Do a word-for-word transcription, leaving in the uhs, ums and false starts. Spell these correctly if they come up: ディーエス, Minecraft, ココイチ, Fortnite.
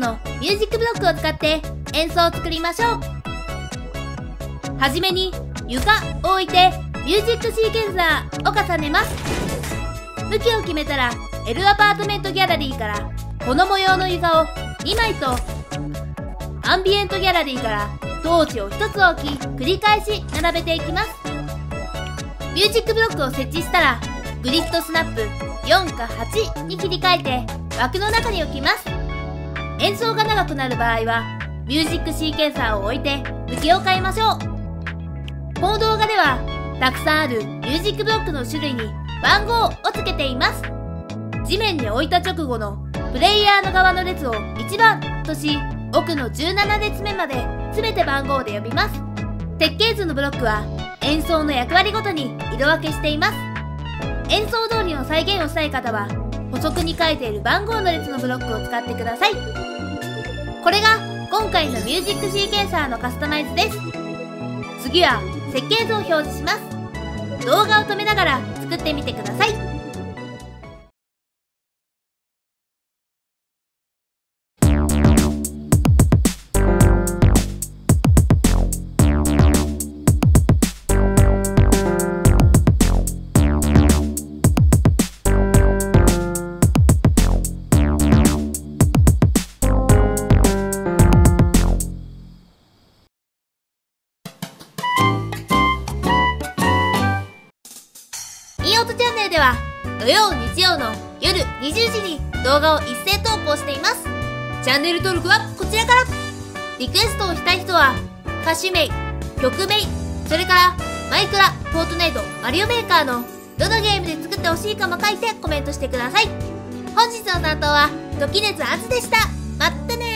のミュージックブロックを使って演奏を作りましょう。はじめに床を置いてミュージックシーケンサーを重ねます。向きを決めたら L アパートメントギャラリーからこの模様の床をにまいとアンビエントギャラリーからトーチをひとつ置き、繰り返し並べていきます。ミュージックブロックを設置したらグリッドスナップよんかはちに切り替えて枠の中に置きます。演奏が長くなる場合はミュージックシーケンサーを置いて向きを変えましょう。この動画ではたくさんあるミュージックブロックの種類に番号をつけています。地面に置いた直後のプレイヤーの側の列をいちばんとし、奥のじゅうなな列目まで全て番号で呼びます。設計図のブロックは演奏の役割ごとに色分けしています。演奏通りの再現をしたい方は補足に書いている番号の列のブロックを使ってください。これが今回のミュージックシーケンサーのカスタマイズです。次は設計図を表示します。動画を止めながら作ってみてください。では土曜日曜の夜にじゅうじに動画を一斉投稿しています。チャンネル登録はこちらから。リクエストをしたい人は歌手名、曲名、それからマイクラ、フォートナイト、マリオメーカーのどのゲームで作ってほしいかも書いてコメントしてください。本日の担当は時熱あずでした。まったね。